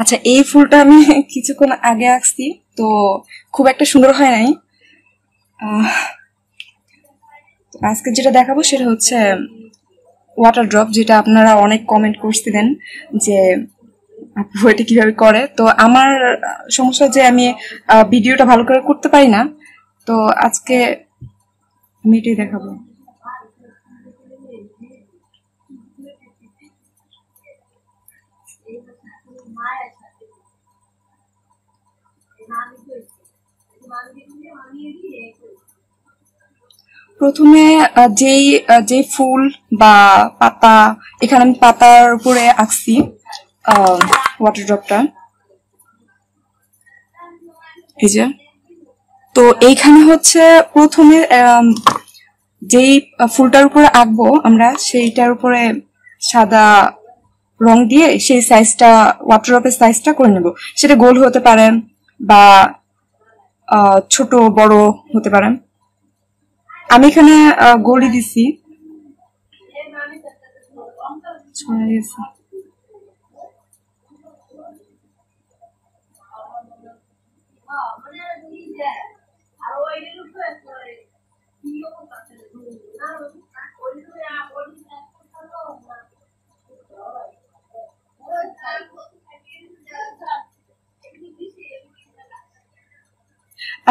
আচ্ছা এই ফুলটা আমি কিছুক্ষণ আগে আঁকছি তো খুব একটা সুন্দর হয় নাই। আজকে যেটা দেখাবো সেটা হচ্ছে ওয়াটার ড্রপ, যেটা আপনারা অনেক কমেন্ট করছিলেন যে আপু এটা কিভাবে করে। তো আমার সমস্যা যে আমি ভিডিওটা ভালো করে করতে পারি না, তো আজকে আমি এটাই দেখাবো। প্রথমে যেই যে ফুল বা পাতা, এখানে আমি পাতার উপরে আঁকছি ওয়াটার ড্রপটা, এই যে। তো এইখানে হচ্ছে প্রথমে যেই ফুলটার উপরে আঁকবো আমরা সেইটার উপরে সাদা রং দিয়ে সেই সাইজটা, ওয়াটার ড্রপের সাইজটা করে নেব। সেটা গোল হতে পারে বা ছোট বড় হতে পারে। আমি এখানে গোলই দিছি।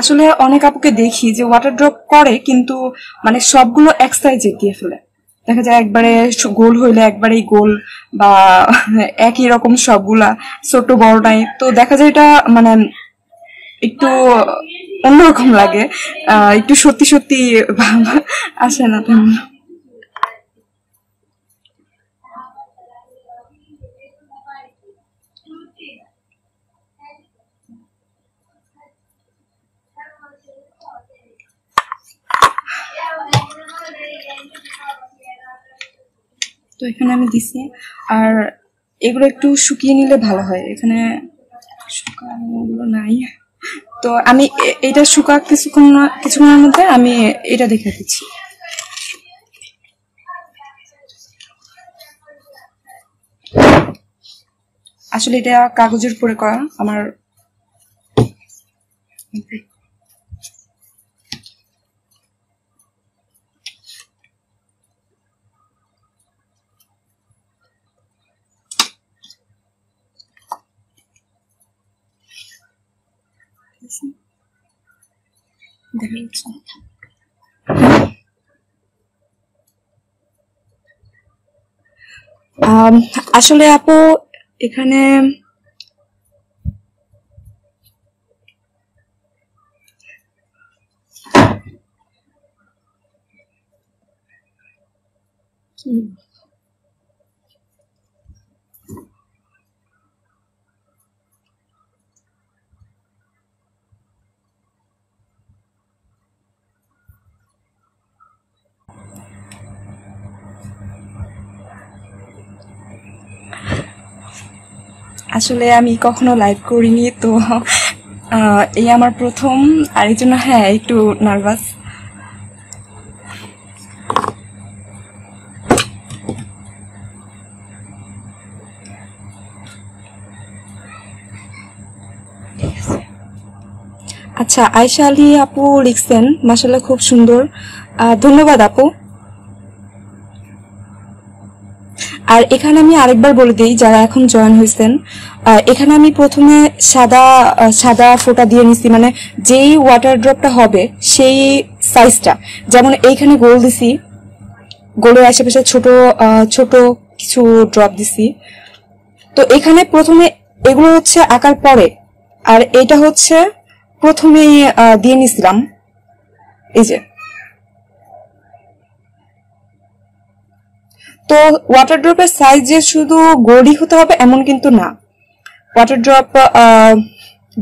আসলে অনেক আপুকে দেখি যে ওয়াটার ড্রপ করে, কিন্তু মানে সবগুলো এক সাইজে দিয়ে ফেলে। দেখা যায় একবারে গোল হইলে একবারেই গোল বা একই রকম সবগুলা, ছোট বড় নাই। তো দেখা যায় এটা মানে একটু অন্যরকম লাগে, একটু সত্যি সত্যি আসে না তেমন। তো এখানে আমি দিছি, আর এগুলো একটু শুকিয়ে নিলে ভালো হয়। এখানে শুকানোগুলো নাই, তো আমি এটা শুকা কিছুক্ষণের মধ্যে আমি এটা দেখে দিচ্ছি। আসলে এটা কাগজের উপরে করা আমার। আসলে আপু এখানে আসলে আমি কখনো লাইভ করিনি, তো এই আমার প্রথম, আর এই জন্য হ্যাঁ একটু নার্ভাস। আচ্ছা আয়শা আলী আপু লিখছেন, মাশাআল্লাহ খুব সুন্দর, ধন্যবাদ আপু। আর এখানে আমি আরেকবার বলে দিই যারা এখন জয়েন হয়েছেন, এখানে আমি প্রথমে সাদা সাদা ফোঁটা দিয়ে নিছি, মানে যেই ওয়াটার ড্রপটা হবে সেই সাইজটা। যেমন এইখানে গোল দিছি, গোলের আশেপাশে ছোট ছোট কিছু ড্রপ দিছি। তো এখানে প্রথমে এগুলো হচ্ছে আঁকার পরে, আর এটা হচ্ছে প্রথমে দিয়ে নিছিলাম, এই যে। তো ওয়াটার ড্রপের সাইজ যে শুধু গোলই হতে হবে এমন কিন্তু না, ওয়াটার ড্রপ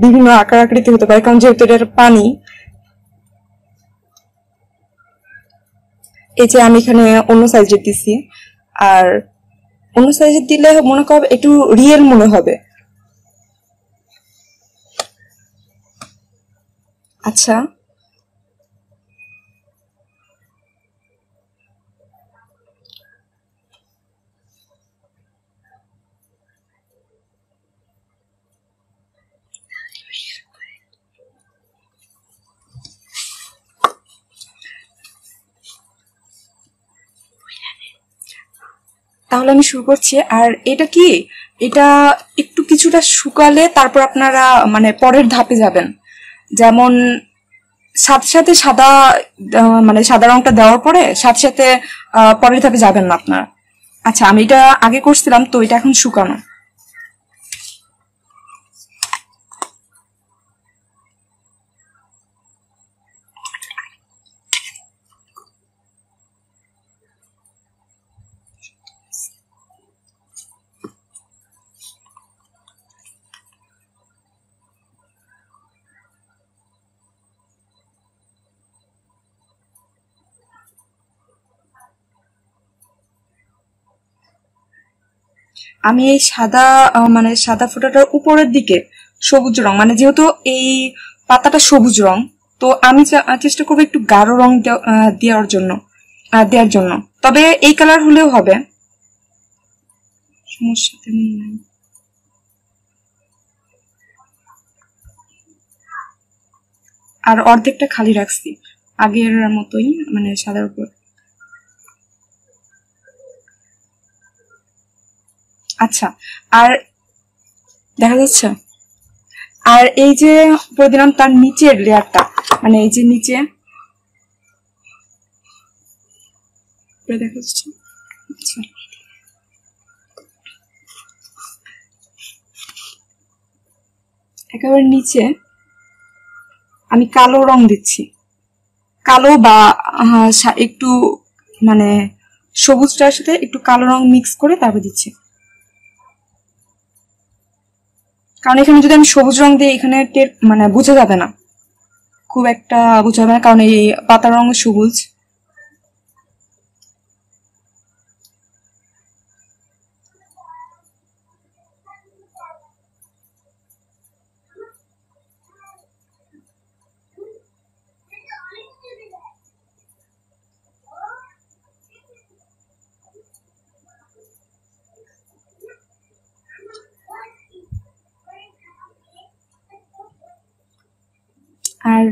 বিভিন্ন আকার আকৃতি হতে পারে, কারণ যেহেতু এটার পানি। এই যে আমি এখানে অন্য সাইজের দিছি, আর অন্য সাইজের দিলে মনে করব একটু রিয়েল মনে হবে। আচ্ছা তাহলে আমি শুরু করছি। আর এটা কি, এটা একটু কিছুটা শুকালে তারপর আপনারা মানে পরের ধাপে যাবেন। যেমন সাথে সাথে সাদা মানে সাদা রংটা দেওয়ার পরে সাথে সাথে পরের ধাপে যাবেন না আপনারা। আচ্ছা, আমি এটা আগে করছিলাম, তো এটা এখন শুকানো। আমি এই সাদা মানে সাদা ফোঁটাটার উপরের দিকে সবুজ রং, মানে যেহেতু এই পাতাটা সবুজ রং, তো আমি চেষ্টা করবো একটু গাঢ় রং দেওয়ার জন্য। তবে এই কালার হলেও হবে, সমস্যা তেমন নেই। আর অর্ধেকটা খালি রাখছি আগের মতোই, মানে সাদার উপর। আচ্ছা, আর দেখা যাচ্ছে। আর এই যে উপরে দিলাম, তার নিচের লেয়ারটা, মানে এই যে নিচে দেখা যাচ্ছে। আচ্ছা, একেবারে নিচে আমি কালো রং দিচ্ছি, কালো বা একটু মানে সবুজটার সাথে একটু কালো রং মিক্স করে তারপর দিচ্ছি। কারণ এখানে যদি আমি সবুজ রং দিয়ে এখানে মানে বোঝা যাবে না, খুব একটা বোঝা যাবে না, কারণ এই পাতার রং সবুজ। আর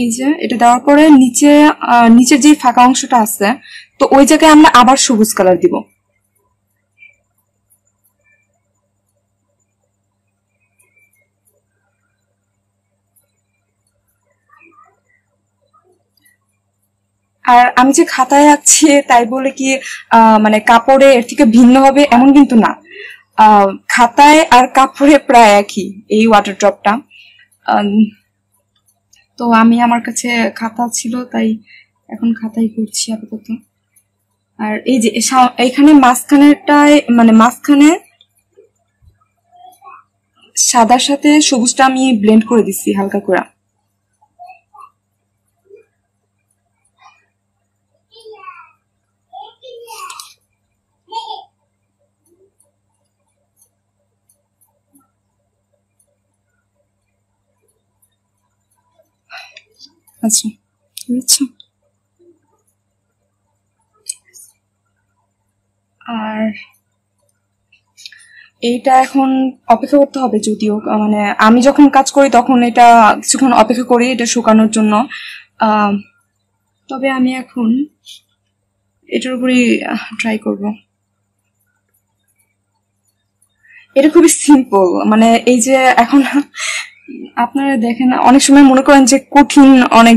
এই যে এটা দেওয়ার পরে নিচের যে ফাঁকা অংশটা আছে, তো ওই জায়গায় আমরা আবার সবুজ কালার দিব। আর আমি যে খাতায় আঁকছি তাই বলে কি মানে কাপড়ে এর থেকে ভিন্ন হবে এমন কিন্তু না। খাতায় আর কাপড়ে প্রায় একই এই ওয়াটার ড্রপটা। তো আমি, আমার কাছে খাতা ছিল তাই এখন খাতাই করছি আপাতত। আর এই যে এখানে মাঝখানেরটায় মানে মাঝখানে সাদার সাথে সবুজটা আমি ব্লেন্ড করে দিচ্ছি হালকা করে। আচ্ছা, আচ্ছা। আর এইটা এখন অপেক্ষা করতে হবে, যদিও মানে আমি যখন কাজ করি তখন এটা কিছুক্ষণ অপেক্ষা করি এটা শুকানোর জন্য। তবে আমি এখন এটার উপরই ট্রাই করব। এটা খুবই সিম্পল, মানে এই যে এখন আপনারা দেখেন অনেক সময় মনে করেন যে কঠিন অনেক,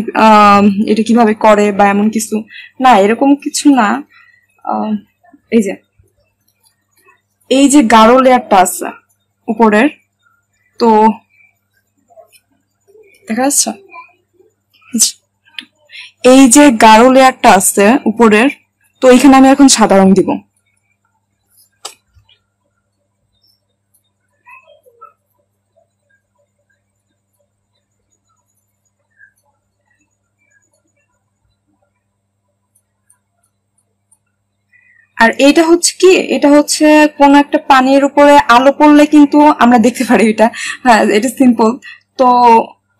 এটা কিভাবে করে বা এমন কিছু না, এরকম কিছু না। এই যে গাঢ় লেয়ারটা আছে উপরের, তো দেখা যাচ্ছে এই যে গাঢ় লেয়ারটা আছে উপরের, তো এখানে আমি এখন সাদা রং দিব। আর এটা হচ্ছে কি, এটা হচ্ছে কোন একটা পানির উপরে আলো পড়লে কিন্তু আমরা দেখতে পারি এটা। হ্যাঁ, এটা সিম্পল, তো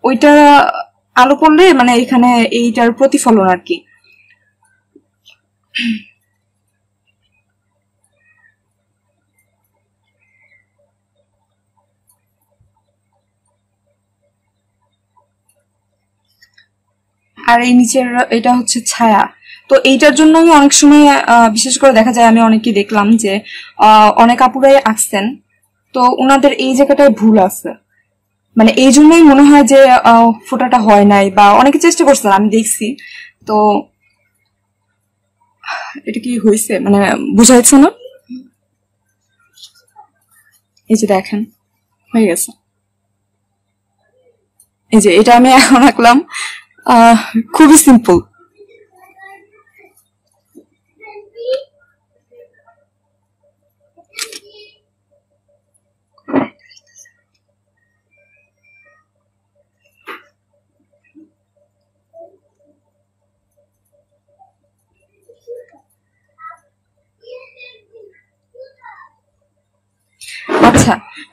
ওইটা আলো পড়লে মানে এখানে এইটার প্রতিফলন আর কি। আর এই নিচের এটা হচ্ছে ছায়া, तो এইটার জন্যই অনেক সময় বিশেষ করে দেখা যায় আমি অনেকেই দেখলাম যে অনেক আপুরাই আসছেন তো ওনাদের এই জায়গাটায় ভুল আছে মানে এইজন্যই মনে হয় যে ফোটাটা হয় নাই বা অনেকে চেষ্টা করছেন আমি দেখছি তো এটা কি হইছে মানে বুঝাইছে না এই যে দেখেন হয়ে গেছে এই যে এটা আমি এখন আঁকলাম খুবই সিম্পল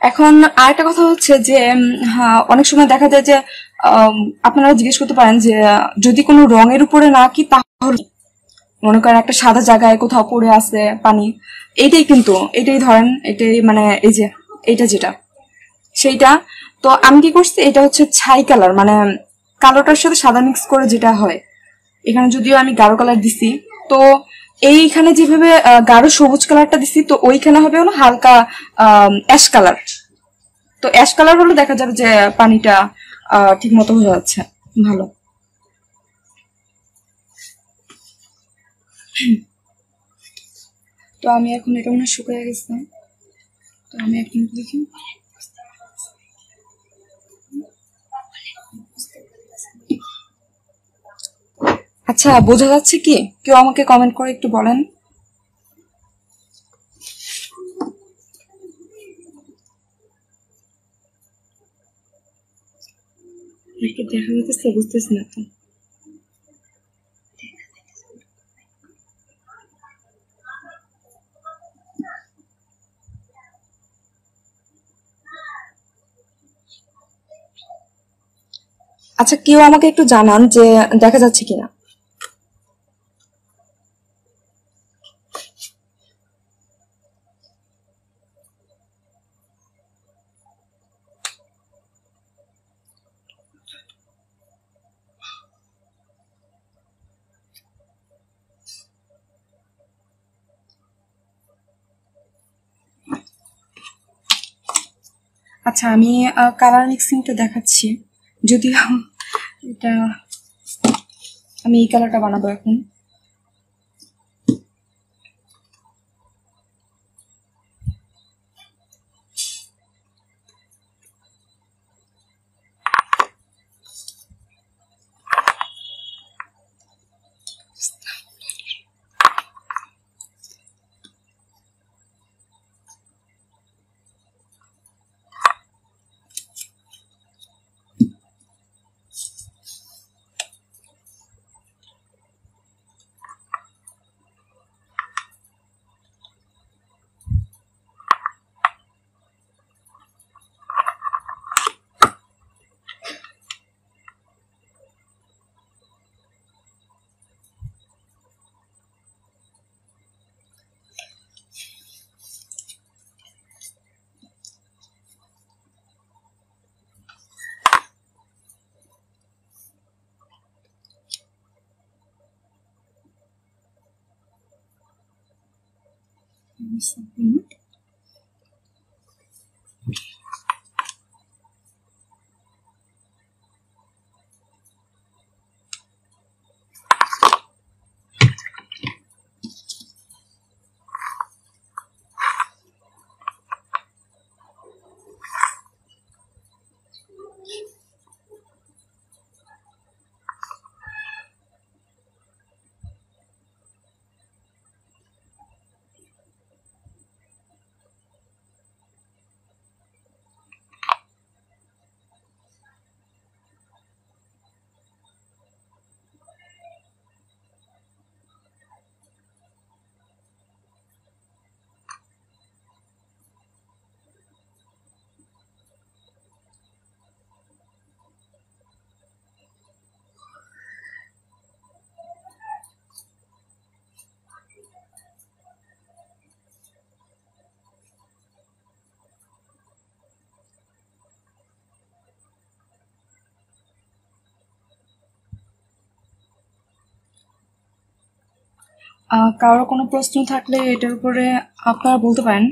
এখন আরেকটা কথা হচ্ছে যে অনেক সময় দেখা যায় যে আপনারা জিজ্ঞেস করতে পারেন যে যদি কোনো রঙের উপরে না কি তাহলে মনে করেন একটা সাদা জায়গায় কোথাও পড়ে আছে পানি এইটাই কিন্তু এটাই ধরেন এটাই মানে এই যে এটা যেটা সেইটা তো আমি কি করছি এটা হচ্ছে ছাই কালার মানে কালোটার সাথে সাদা মিক্স করে যেটা হয় এখানে যদিও আমি গাঢ় কালার দিছি তো এইখানে যেভাবে গাঢ় সবুজ কালারটা দিছি তো ওইখানে হবে হলো হালকা অ্যাশ কালার তো অ্যাশ কালার হলো দেখা যাবে যে পানিটা ঠিকমতো বোঝা যাচ্ছে ভালো তো আমি এখন এটা মনে শুকিয়ে গেছে তো আমি এখন দেখি আচ্ছা বোঝা যাচ্ছে কি কেউ আমাকে কমেন্ট করে একটু বলেন এটা দেখা যাচ্ছে বুঝতেছ না তো আচ্ছা কেউ আমাকে একটু জানান যে দেখা যাচ্ছে কিনা আচ্ছা আমি কালার মিক্সিংটা দেখাচ্ছি যদি এটা আমি এই কালারটা বানাবো এখন কারো কোনো প্রশ্ন থাকলে এটার উপরে আপনারা বলতে পারেন।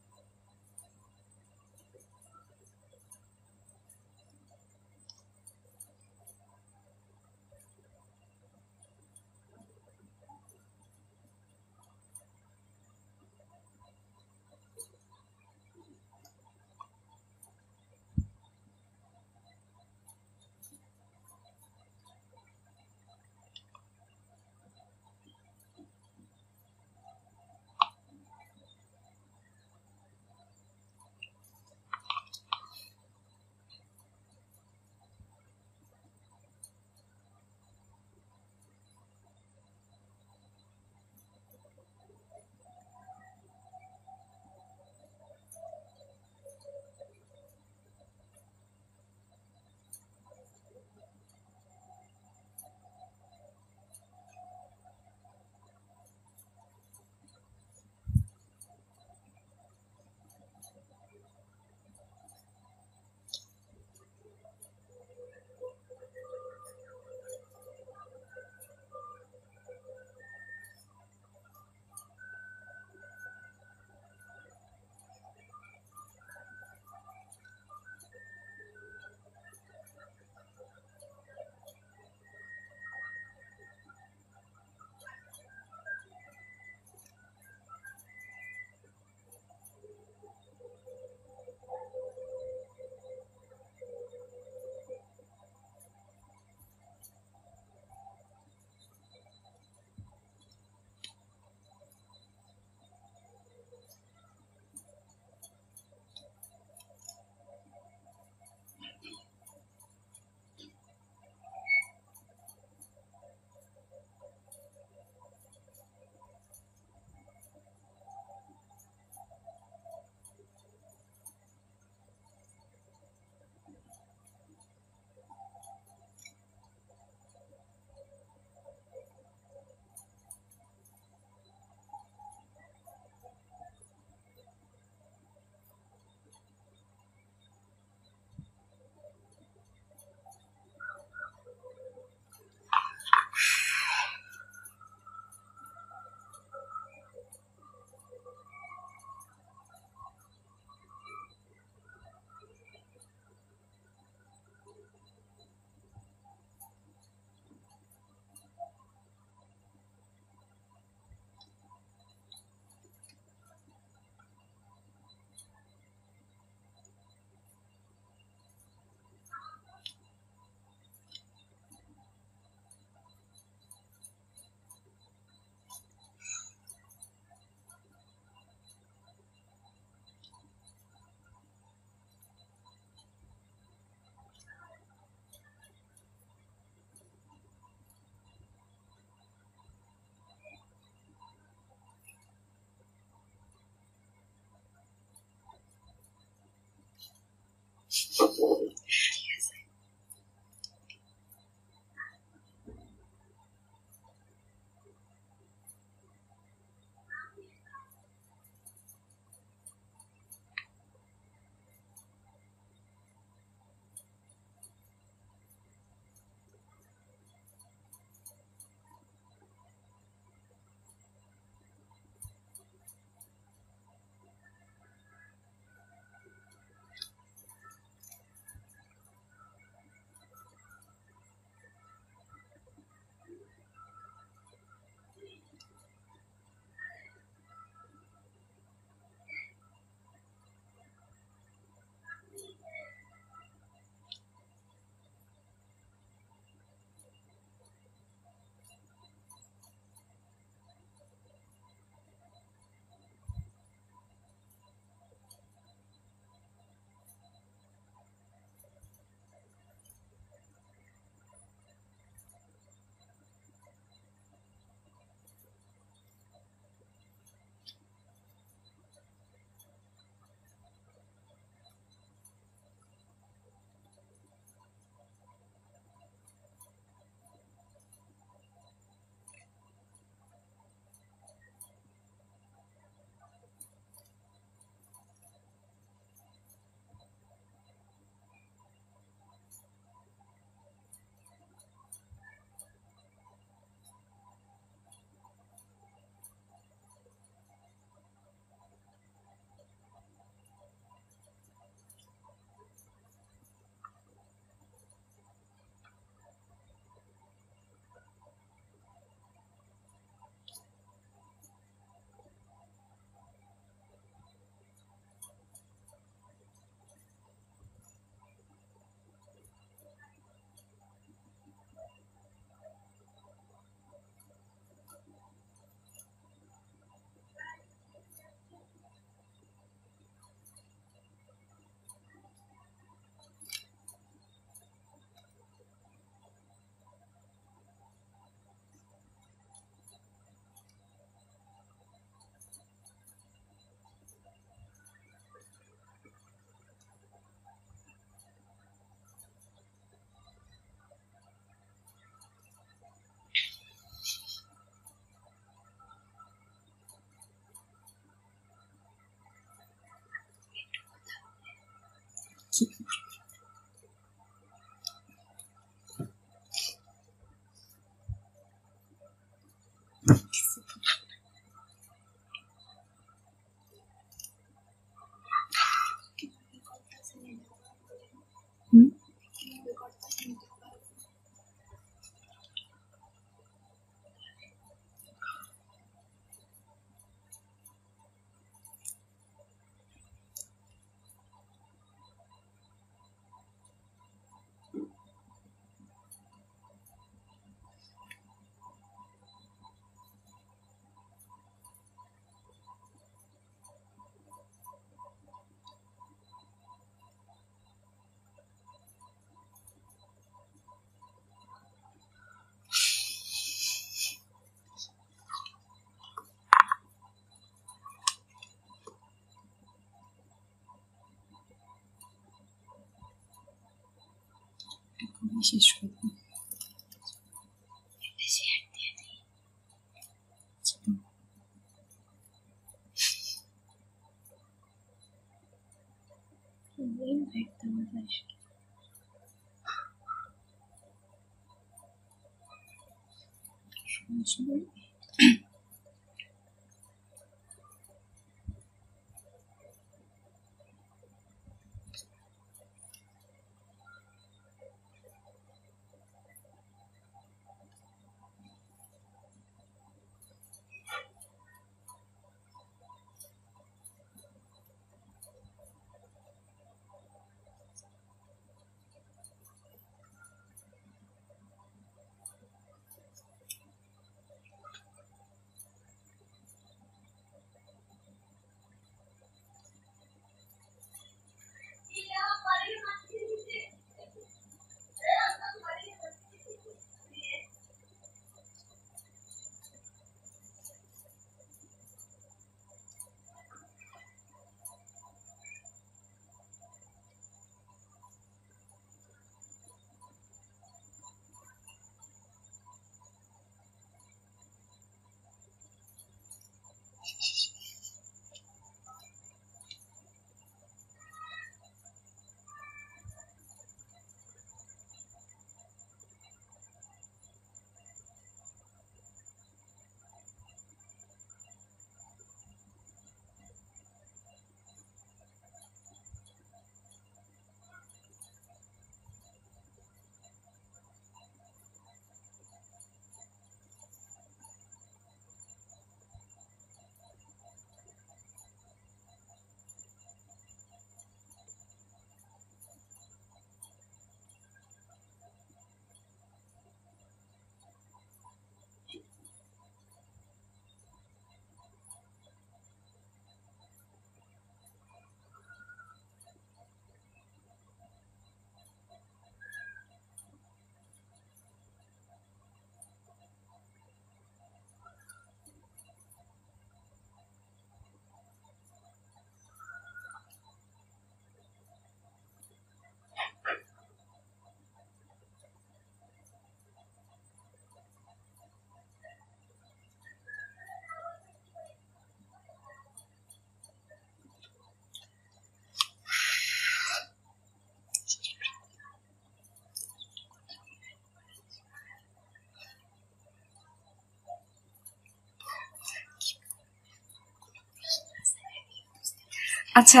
আচ্ছা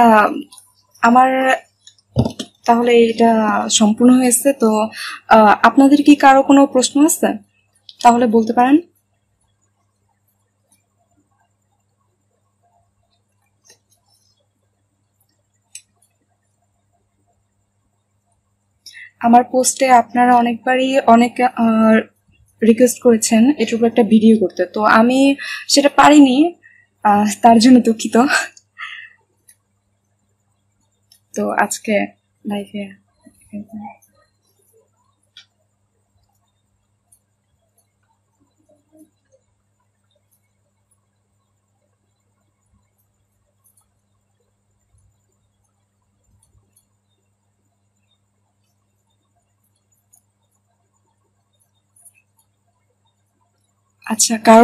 আমার তাহলে এটা সম্পূর্ণ হয়েছে তো আপনাদের কি কারো কোনো প্রশ্ন আছে তাহলে বলতে পারেন আমার পোস্টে আপনারা অনেকবারই অনেক রিকোয়েস্ট করেছেন এটার উপর একটা ভিডিও করতে তো আমি সেটা পারিনি তার জন্য দুঃখিত तो आज के लाइफ है अच्छा কারো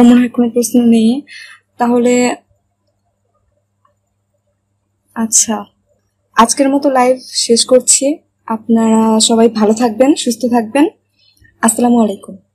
মনে হয় কোনো প্রশ্ন নেই তাহলে আচ্ছা আজকের মতো লাইভ শেষ করছি আপনারা সবাই ভালো থাকবেন সুস্থ থাকবেন আসসালামু আলাইকুম